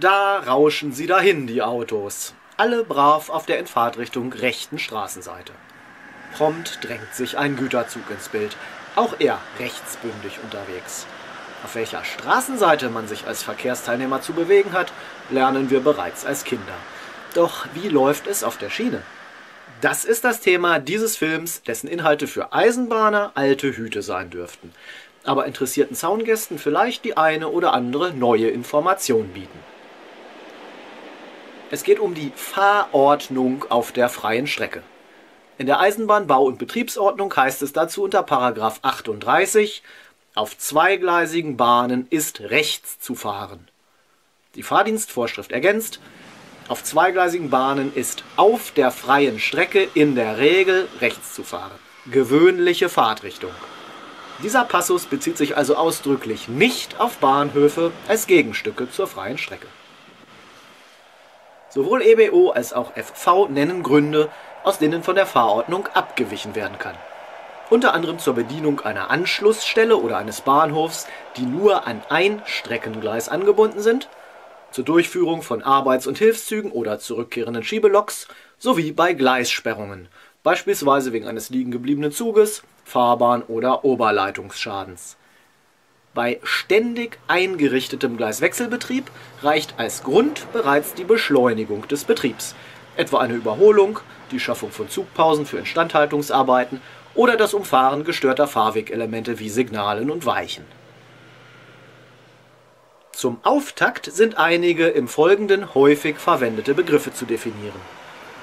Da rauschen sie dahin, die Autos. Alle brav auf der in Fahrtrichtung rechten Straßenseite. Prompt drängt sich ein Güterzug ins Bild, auch er rechtsbündig unterwegs. Auf welcher Straßenseite man sich als Verkehrsteilnehmer zu bewegen hat, lernen wir bereits als Kinder. Doch wie läuft es auf der Schiene? Das ist das Thema dieses Films, dessen Inhalte für Eisenbahner alte Hüte sein dürften, aber interessierten Zaungästen vielleicht die eine oder andere neue Information bieten. Es geht um die Fahrordnung auf der freien Strecke. In der Eisenbahnbau- und Betriebsordnung heißt es dazu unter § 38, auf zweigleisigen Bahnen ist rechts zu fahren. Die Fahrdienstvorschrift ergänzt, auf zweigleisigen Bahnen ist auf der freien Strecke in der Regel rechts zu fahren. Gewöhnliche Fahrtrichtung. Dieser Passus bezieht sich also ausdrücklich nicht auf Bahnhöfe als Gegenstücke zur freien Strecke. Sowohl EBO als auch FV nennen Gründe, aus denen von der Fahrordnung abgewichen werden kann. Unter anderem zur Bedienung einer Anschlussstelle oder eines Bahnhofs, die nur an ein Streckengleis angebunden sind, zur Durchführung von Arbeits- und Hilfszügen oder zurückkehrenden Schiebeloks sowie bei Gleissperrungen, beispielsweise wegen eines liegen gebliebenen Zuges, Fahrbahn- oder Oberleitungsschadens. Bei ständig eingerichtetem Gleiswechselbetrieb reicht als Grund bereits die Beschleunigung des Betriebs, etwa eine Überholung, die Schaffung von Zugpausen für Instandhaltungsarbeiten oder das Umfahren gestörter Fahrwegelemente wie Signalen und Weichen. Zum Auftakt sind einige im Folgenden häufig verwendete Begriffe zu definieren.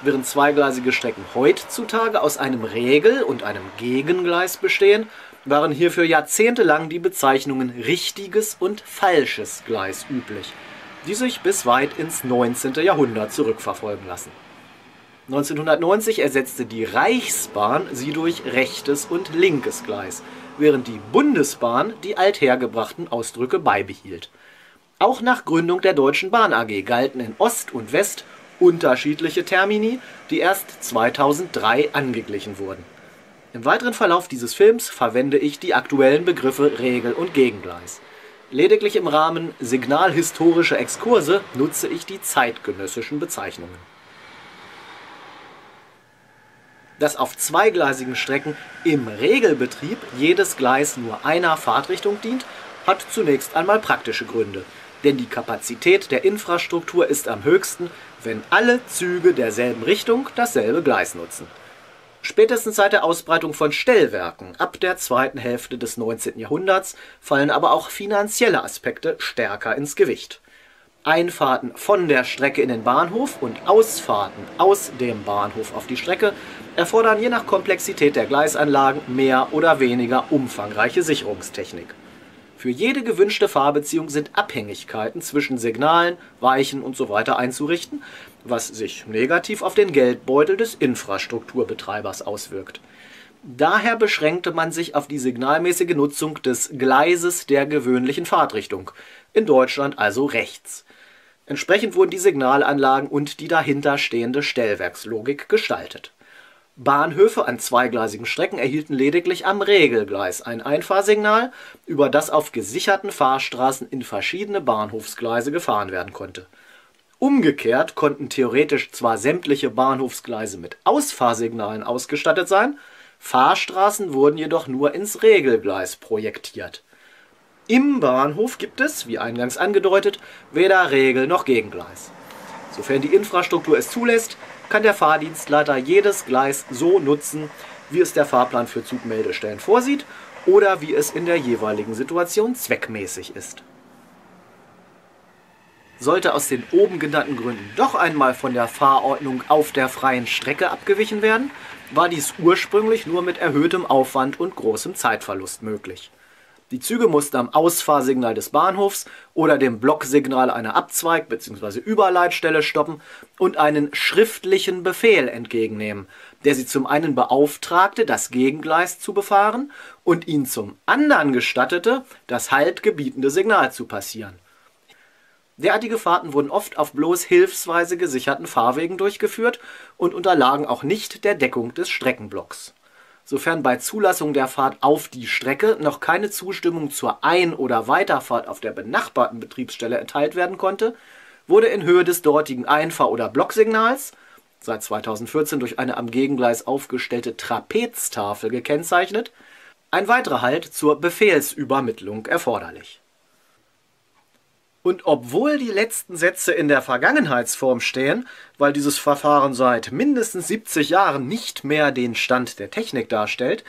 Während zweigleisige Strecken heutzutage aus einem Regel- und einem Gegengleis bestehen, waren hierfür jahrzehntelang die Bezeichnungen richtiges und falsches Gleis üblich, die sich bis weit ins 19. Jahrhundert zurückverfolgen lassen. 1990 ersetzte die Reichsbahn sie durch rechtes und linkes Gleis, während die Bundesbahn die althergebrachten Ausdrücke beibehielt. Auch nach Gründung der Deutschen Bahn AG galten in Ost und West unterschiedliche Termini, die erst 2003 angeglichen wurden. Im weiteren Verlauf dieses Films verwende ich die aktuellen Begriffe Regel- und Gegengleis. Lediglich im Rahmen signalhistorischer Exkurse nutze ich die zeitgenössischen Bezeichnungen. Dass auf zweigleisigen Strecken im Regelbetrieb jedes Gleis nur einer Fahrtrichtung dient, hat zunächst einmal praktische Gründe. Denn die Kapazität der Infrastruktur ist am höchsten, wenn alle Züge derselben Richtung dasselbe Gleis nutzen. Spätestens seit der Ausbreitung von Stellwerken ab der zweiten Hälfte des 19. Jahrhunderts fallen aber auch finanzielle Aspekte stärker ins Gewicht. Einfahrten von der Strecke in den Bahnhof und Ausfahrten aus dem Bahnhof auf die Strecke erfordern je nach Komplexität der Gleisanlagen mehr oder weniger umfangreiche Sicherungstechnik. Für jede gewünschte Fahrbeziehung sind Abhängigkeiten zwischen Signalen, Weichen usw. einzurichten, was sich negativ auf den Geldbeutel des Infrastrukturbetreibers auswirkt. Daher beschränkte man sich auf die signalmäßige Nutzung des Gleises der gewöhnlichen Fahrtrichtung, in Deutschland also rechts. Entsprechend wurden die Signalanlagen und die dahinterstehende Stellwerkslogik gestaltet. Bahnhöfe an zweigleisigen Strecken erhielten lediglich am Regelgleis ein Einfahrsignal, über das auf gesicherten Fahrstraßen in verschiedene Bahnhofsgleise gefahren werden konnte. Umgekehrt konnten theoretisch zwar sämtliche Bahnhofsgleise mit Ausfahrsignalen ausgestattet sein, Fahrstraßen wurden jedoch nur ins Regelgleis projektiert. Im Bahnhof gibt es, wie eingangs angedeutet, weder Regel- noch Gegengleis. Sofern die Infrastruktur es zulässt, kann der Fahrdienstleiter jedes Gleis so nutzen, wie es der Fahrplan für Zugmeldestellen vorsieht oder wie es in der jeweiligen Situation zweckmäßig ist. Sollte aus den oben genannten Gründen doch einmal von der Fahrordnung auf der freien Strecke abgewichen werden, war dies ursprünglich nur mit erhöhtem Aufwand und großem Zeitverlust möglich. Die Züge mussten am Ausfahrsignal des Bahnhofs oder dem Blocksignal einer Abzweig- bzw. Überleitstelle stoppen und einen schriftlichen Befehl entgegennehmen, der sie zum einen beauftragte, das Gegengleis zu befahren und ihnen zum anderen gestattete, das haltgebietende Signal zu passieren. Derartige Fahrten wurden oft auf bloß hilfsweise gesicherten Fahrwegen durchgeführt und unterlagen auch nicht der Deckung des Streckenblocks. Sofern bei Zulassung der Fahrt auf die Strecke noch keine Zustimmung zur Ein- oder Weiterfahrt auf der benachbarten Betriebsstelle erteilt werden konnte, wurde in Höhe des dortigen Einfahr- oder Blocksignals seit 2014 durch eine am Gegengleis aufgestellte Trapeztafel gekennzeichnet, ein weiterer Halt zur Befehlsübermittlung erforderlich. Und obwohl die letzten Sätze in der Vergangenheitsform stehen, weil dieses Verfahren seit mindestens 70 Jahren nicht mehr den Stand der Technik darstellt,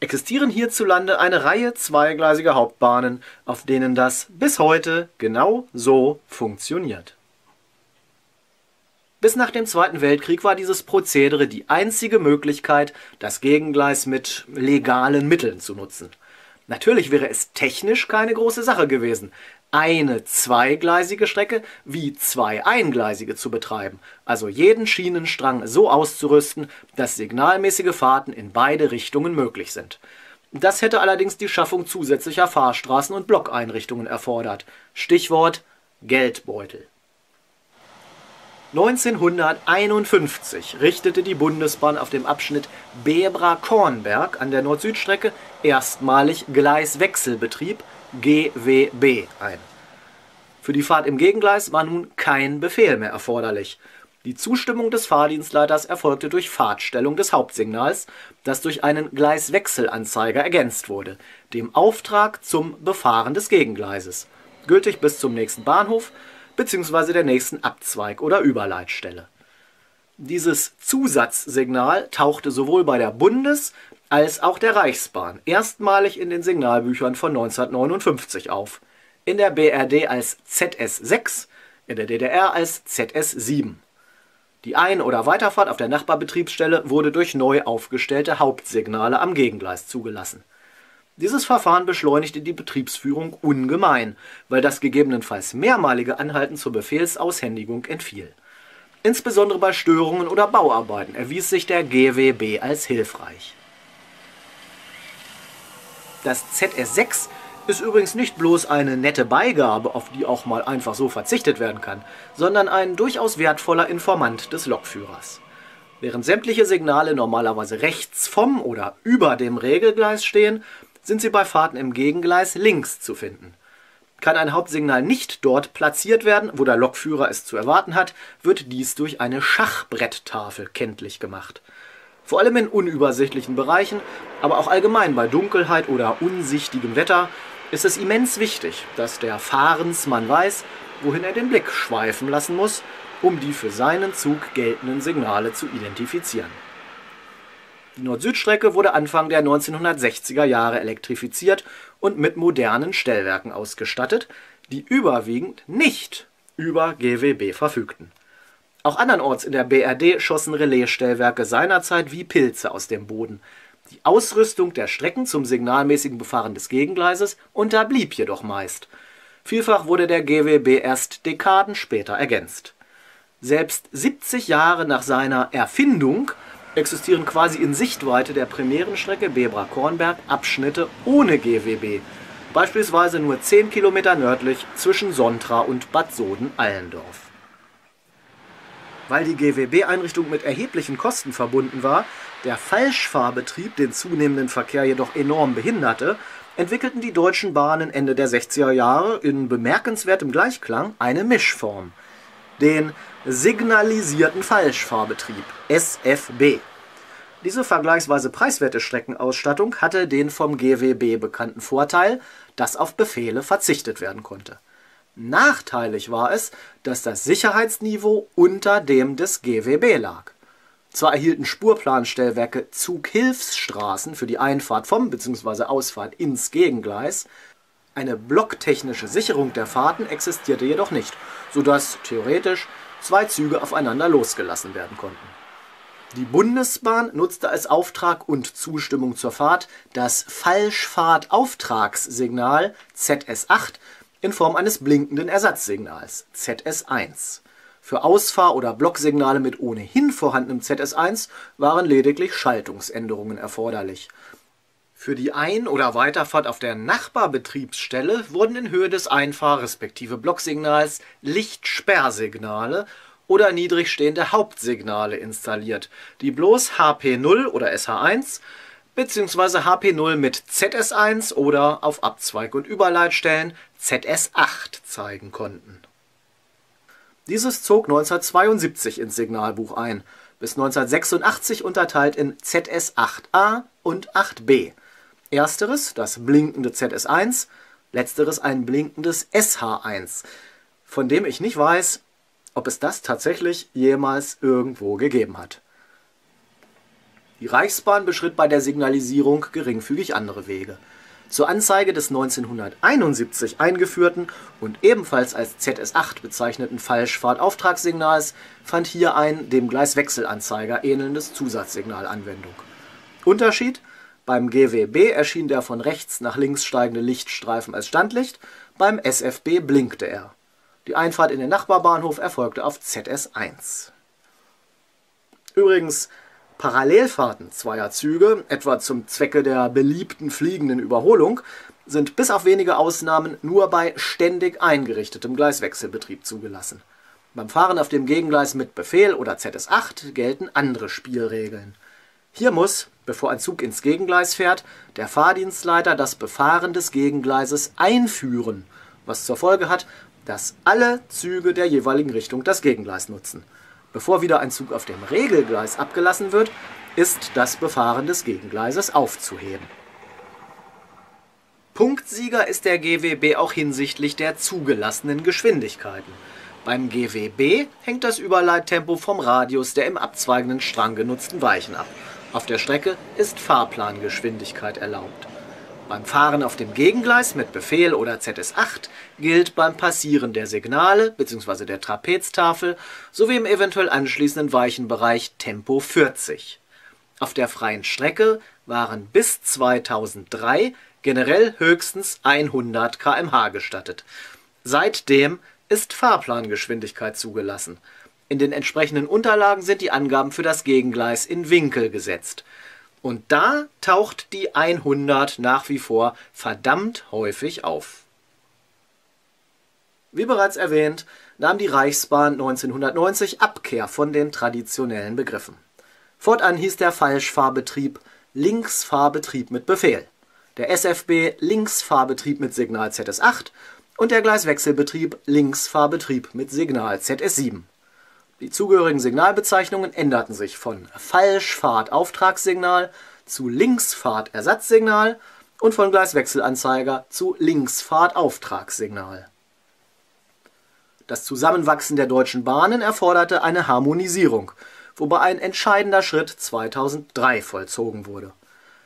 existieren hierzulande eine Reihe zweigleisiger Hauptbahnen, auf denen das bis heute genau so funktioniert. Bis nach dem Zweiten Weltkrieg war dieses Prozedere die einzige Möglichkeit, das Gegengleis mit legalen Mitteln zu nutzen. Natürlich wäre es technisch keine große Sache gewesen, eine zweigleisige Strecke wie zwei eingleisige zu betreiben, also jeden Schienenstrang so auszurüsten, dass signalmäßige Fahrten in beide Richtungen möglich sind. Das hätte allerdings die Schaffung zusätzlicher Fahrstraßen und Blockeinrichtungen erfordert. Stichwort Geldbeutel. 1951 richtete die Bundesbahn auf dem Abschnitt Bebra-Kornberg an der Nord-Süd-Strecke erstmalig Gleiswechselbetrieb GWB ein. Für die Fahrt im Gegengleis war nun kein Befehl mehr erforderlich. Die Zustimmung des Fahrdienstleiters erfolgte durch Fahrtstellung des Hauptsignals, das durch einen Gleiswechselanzeiger ergänzt wurde, dem Auftrag zum Befahren des Gegengleises, gültig bis zum nächsten Bahnhof bzw. der nächsten Abzweig- oder Überleitstelle. Dieses Zusatzsignal tauchte sowohl bei der Bundes- als auch der Reichsbahn erstmalig in den Signalbüchern von 1959 auf, in der BRD als ZS6, in der DDR als ZS7. Die Ein- oder Weiterfahrt auf der Nachbarbetriebsstelle wurde durch neu aufgestellte Hauptsignale am Gegengleis zugelassen. Dieses Verfahren beschleunigte die Betriebsführung ungemein, weil das gegebenenfalls mehrmalige Anhalten zur Befehlsaushändigung entfiel. Insbesondere bei Störungen oder Bauarbeiten erwies sich der GWB als hilfreich. Das ZS6 ist übrigens nicht bloß eine nette Beigabe, auf die auch mal einfach so verzichtet werden kann, sondern ein durchaus wertvoller Informant des Lokführers. Während sämtliche Signale normalerweise rechts vom oder über dem Regelgleis stehen, sind sie bei Fahrten im Gegengleis links zu finden. Kann ein Hauptsignal nicht dort platziert werden, wo der Lokführer es zu erwarten hat, wird dies durch eine Schachbretttafel kenntlich gemacht. Vor allem in unübersichtlichen Bereichen, aber auch allgemein bei Dunkelheit oder unsichtigem Wetter, ist es immens wichtig, dass der Fahrensmann weiß, wohin er den Blick schweifen lassen muss, um die für seinen Zug geltenden Signale zu identifizieren. Die Nord-Süd-Strecke wurde Anfang der 1960er Jahre elektrifiziert und mit modernen Stellwerken ausgestattet, die überwiegend nicht über GWB verfügten. Auch andernorts in der BRD schossen Relaisstellwerke seinerzeit wie Pilze aus dem Boden. Die Ausrüstung der Strecken zum signalmäßigen Befahren des Gegengleises unterblieb jedoch meist. Vielfach wurde der GWB erst Dekaden später ergänzt. Selbst 70 Jahre nach seiner Erfindung existieren quasi in Sichtweite der primären Strecke Bebra-Kornberg Abschnitte ohne GWB, beispielsweise nur 10 Kilometer nördlich zwischen Sontra und Bad Soden-Allendorf. Weil die GWB-Einrichtung mit erheblichen Kosten verbunden war, der Falschfahrbetrieb den zunehmenden Verkehr jedoch enorm behinderte, entwickelten die deutschen Bahnen Ende der 60er Jahre in bemerkenswertem Gleichklang eine Mischform, den signalisierten Falschfahrbetrieb, SFB. Diese vergleichsweise preiswerte Streckenausstattung hatte den vom GWB bekannten Vorteil, dass auf Befehle verzichtet werden konnte. Nachteilig war es, dass das Sicherheitsniveau unter dem des GWB lag. Zwar erhielten Spurplanstellwerke Zughilfsstraßen für die Einfahrt vom bzw. Ausfahrt ins Gegengleis, eine blocktechnische Sicherung der Fahrten existierte jedoch nicht, sodass theoretisch zwei Züge aufeinander losgelassen werden konnten. Die Bundesbahn nutzte als Auftrag und Zustimmung zur Fahrt das Falschfahrtauftragssignal ZS8 in Form eines blinkenden Ersatzsignals, ZS1. Für Ausfahr- oder Blocksignale mit ohnehin vorhandenem ZS1 waren lediglich Schaltungsänderungen erforderlich. Für die Ein- oder Weiterfahrt auf der Nachbarbetriebsstelle wurden in Höhe des Einfahr- respektive Blocksignals Lichtsperrsignale oder niedrig stehende Hauptsignale installiert, die bloß HP0 oder SH1 bzw. HP0 mit ZS1 oder auf Abzweig- und Überleitstellen ZS8 zeigen konnten. Dieses zog 1972 ins Signalbuch ein, bis 1986 unterteilt in ZS8A und 8B. Ersteres das blinkende ZS1, letzteres ein blinkendes SH1, von dem ich nicht weiß, ob es das tatsächlich jemals irgendwo gegeben hat. Die Reichsbahn beschritt bei der Signalisierung geringfügig andere Wege. Zur Anzeige des 1971 eingeführten und ebenfalls als ZS8 bezeichneten Falschfahrtauftragssignals fand hier ein dem Gleiswechselanzeiger ähnelndes Zusatzsignal Anwendung. Unterschied: Beim GWB erschien der von rechts nach links steigende Lichtstreifen als Standlicht, beim SFB blinkte er. Die Einfahrt in den Nachbarbahnhof erfolgte auf ZS1. Übrigens, Parallelfahrten zweier Züge, etwa zum Zwecke der beliebten fliegenden Überholung, sind bis auf wenige Ausnahmen nur bei ständig eingerichtetem Gleiswechselbetrieb zugelassen. Beim Fahren auf dem Gegengleis mit Befehl oder ZS8 gelten andere Spielregeln. Hier muss, bevor ein Zug ins Gegengleis fährt, der Fahrdienstleiter das Befahren des Gegengleises einführen, was zur Folge hat, dass alle Züge der jeweiligen Richtung das Gegengleis nutzen. Bevor wieder ein Zug auf dem Regelgleis abgelassen wird, ist das Befahren des Gegengleises aufzuheben. Punktsieger ist der GWB auch hinsichtlich der zugelassenen Geschwindigkeiten. Beim GWB hängt das Überleittempo vom Radius der im abzweigenden Strang genutzten Weichen ab. Auf der Strecke ist Fahrplangeschwindigkeit erlaubt. Beim Fahren auf dem Gegengleis mit Befehl oder ZS8 gilt beim Passieren der Signale bzw. der Trapeztafel sowie im eventuell anschließenden Weichenbereich Tempo 40. Auf der freien Strecke waren bis 2003 generell höchstens 100 km/h gestattet. Seitdem ist Fahrplangeschwindigkeit zugelassen. In den entsprechenden Unterlagen sind die Angaben für das Gegengleis in Winkel gesetzt. Und da taucht die 100 nach wie vor verdammt häufig auf. Wie bereits erwähnt, nahm die Reichsbahn 1990 Abkehr von den traditionellen Begriffen. Fortan hieß der Falschfahrbetrieb Linksfahrbetrieb mit Befehl, der SFB Linksfahrbetrieb mit Signal ZS8 und der Gleiswechselbetrieb Linksfahrbetrieb mit Signal ZS7. Die zugehörigen Signalbezeichnungen änderten sich von Falschfahrtauftragssignal zu Linksfahrtersatzsignal und von Gleiswechselanzeiger zu Linksfahrtauftragssignal. Das Zusammenwachsen der Deutschen Bahnen erforderte eine Harmonisierung, wobei ein entscheidender Schritt 2003 vollzogen wurde.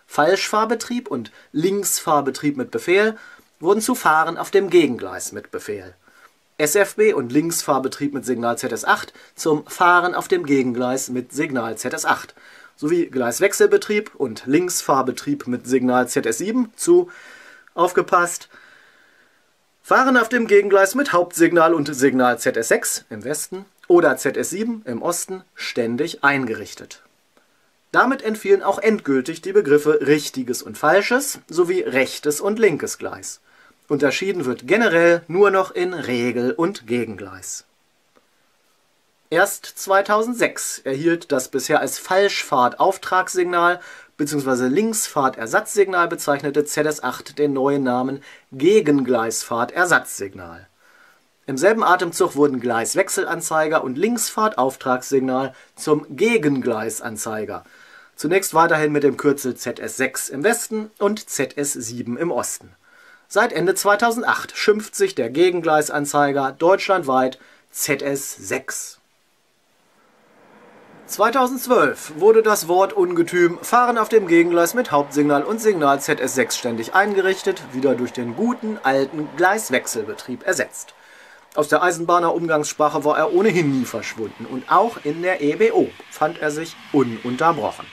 Falschfahrbetrieb und Linksfahrbetrieb mit Befehl wurden zu Fahren auf dem Gegengleis mit Befehl. SFB und Linksfahrbetrieb mit Signal ZS8 zum Fahren auf dem Gegengleis mit Signal ZS8 sowie Gleiswechselbetrieb und Linksfahrbetrieb mit Signal ZS7 zu, aufgepasst, Fahren auf dem Gegengleis mit Hauptsignal und Signal ZS6 im Westen oder ZS7 im Osten ständig eingerichtet. Damit entfielen auch endgültig die Begriffe richtiges und falsches sowie rechtes und linkes Gleis. Unterschieden wird generell nur noch in Regel- und Gegengleis. Erst 2006 erhielt das bisher als Falschfahrtauftragssignal bzw. Linksfahrtersatzsignal bezeichnete ZS8 den neuen Namen Gegengleisfahrtersatzsignal. Im selben Atemzug wurden Gleiswechselanzeiger und Linksfahrtauftragssignal zum Gegengleisanzeiger, zunächst weiterhin mit dem Kürzel ZS6 im Westen und ZS7 im Osten. Seit Ende 2008 schimpft sich der Gegengleisanzeiger deutschlandweit ZS6. 2012 wurde das Wort Ungetüm Fahren auf dem Gegengleis mit Hauptsignal und Signal ZS6 ständig eingerichtet, wieder durch den guten alten Gleiswechselbetrieb ersetzt. Aus der Eisenbahner Umgangssprache war er ohnehin nie verschwunden und auch in der EBO fand er sich ununterbrochen.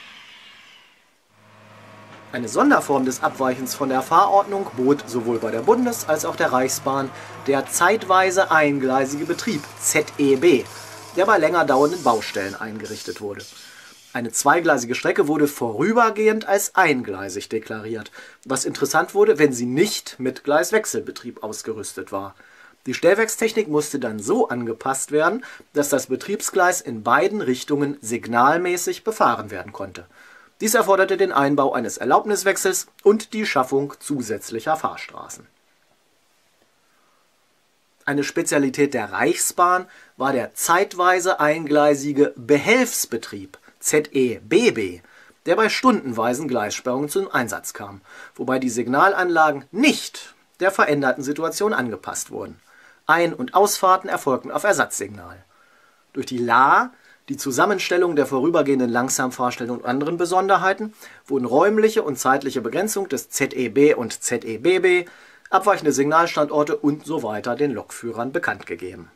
Eine Sonderform des Abweichens von der Fahrordnung bot sowohl bei der Bundes- als auch der Reichsbahn der zeitweise eingleisige Betrieb ZEB, der bei länger dauernden Baustellen eingerichtet wurde. Eine zweigleisige Strecke wurde vorübergehend als eingleisig deklariert, was interessant wurde, wenn sie nicht mit Gleiswechselbetrieb ausgerüstet war. Die Stellwerkstechnik musste dann so angepasst werden, dass das Betriebsgleis in beiden Richtungen signalmäßig befahren werden konnte. Dies erforderte den Einbau eines Erlaubniswechsels und die Schaffung zusätzlicher Fahrstraßen. Eine Spezialität der Reichsbahn war der zeitweise eingleisige Behelfsbetrieb, ZEBB, der bei stundenweisen Gleissperrungen zum Einsatz kam, wobei die Signalanlagen nicht der veränderten Situation angepasst wurden. Ein- und Ausfahrten erfolgten auf Ersatzsignal. Durch die LA, die Zusammenstellung der vorübergehenden Langsamfahrstellen und anderen Besonderheiten, wurden räumliche und zeitliche Begrenzung des ZEB und ZEBB, abweichende Signalstandorte und so weiter den Lokführern bekannt gegeben.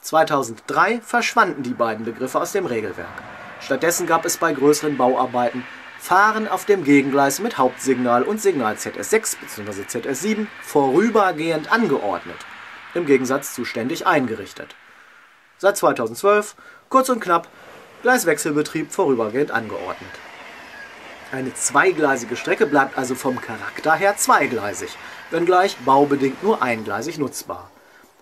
2003 verschwanden die beiden Begriffe aus dem Regelwerk. Stattdessen gab es bei größeren Bauarbeiten Fahren auf dem Gegengleis mit Hauptsignal und Signal ZS6 bzw. ZS7 vorübergehend angeordnet, im Gegensatz zu ständig eingerichtet. Seit 2012, kurz und knapp, Gleiswechselbetrieb vorübergehend angeordnet. Eine zweigleisige Strecke bleibt also vom Charakter her zweigleisig, wenngleich baubedingt nur eingleisig nutzbar.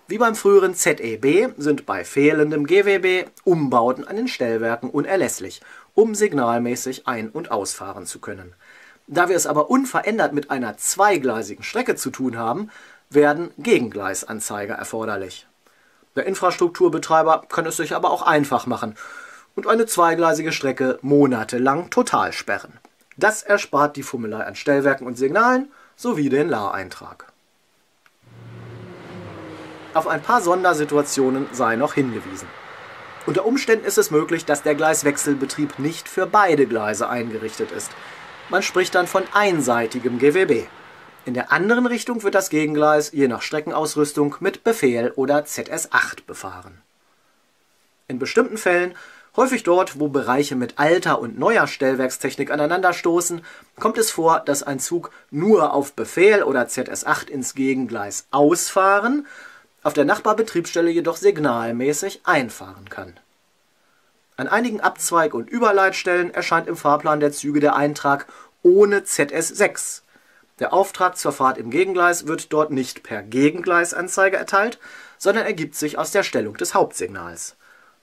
Wie beim früheren ZEB sind bei fehlendem GWB Umbauten an den Stellwerken unerlässlich, um signalmäßig ein- und ausfahren zu können. Da wir es aber unverändert mit einer zweigleisigen Strecke zu tun haben, werden Gegengleisanzeiger erforderlich. Der Infrastrukturbetreiber kann es sich aber auch einfach machen und eine zweigleisige Strecke monatelang total sperren. Das erspart die Fummelei an Stellwerken und Signalen sowie den LA-Eintrag. Auf ein paar Sondersituationen sei noch hingewiesen. Unter Umständen ist es möglich, dass der Gleiswechselbetrieb nicht für beide Gleise eingerichtet ist. Man spricht dann von einseitigem GWB. In der anderen Richtung wird das Gegengleis je nach Streckenausrüstung mit Befehl oder ZS8 befahren. In bestimmten Fällen, häufig dort, wo Bereiche mit alter und neuer Stellwerkstechnik aneinanderstoßen, kommt es vor, dass ein Zug nur auf Befehl oder ZS8 ins Gegengleis ausfahren, auf der Nachbarbetriebsstelle jedoch signalmäßig einfahren kann. An einigen Abzweig- und Überleitstellen erscheint im Fahrplan der Züge der Eintrag ohne ZS6. Der Auftrag zur Fahrt im Gegengleis wird dort nicht per Gegengleisanzeige erteilt, sondern ergibt sich aus der Stellung des Hauptsignals.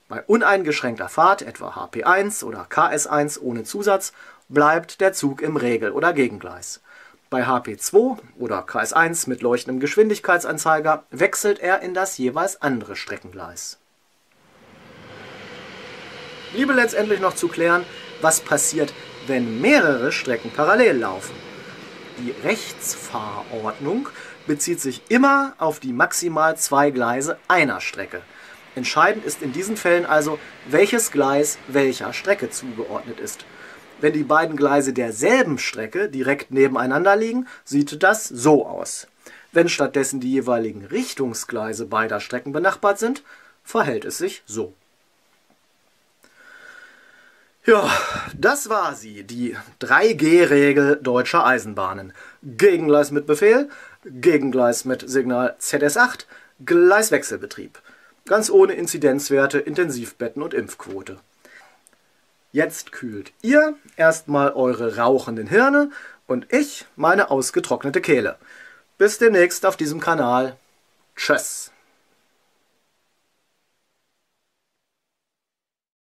Bei uneingeschränkter Fahrt, etwa HP1 oder KS1 ohne Zusatz, bleibt der Zug im Regel- oder Gegengleis. Bei HP2 oder KS1 mit leuchtendem Geschwindigkeitsanzeiger wechselt er in das jeweils andere Streckengleis. Bliebe letztendlich noch zu klären, was passiert, wenn mehrere Strecken parallel laufen. Die Rechtsfahrordnung bezieht sich immer auf die maximal zwei Gleise einer Strecke. Entscheidend ist in diesen Fällen also, welches Gleis welcher Strecke zugeordnet ist. Wenn die beiden Gleise derselben Strecke direkt nebeneinander liegen, sieht das so aus. Wenn stattdessen die jeweiligen Richtungsgleise beider Strecken benachbart sind, verhält es sich so. Ja, das war sie, die 3G-Regel deutscher Eisenbahnen. Gegengleis mit Befehl, Gegengleis mit Signal ZS8, Gleiswechselbetrieb. Ganz ohne Inzidenzwerte, Intensivbetten und Impfquote. Jetzt kühlt ihr erstmal eure rauchenden Hirne und ich meine ausgetrocknete Kehle. Bis demnächst auf diesem Kanal. Tschüss.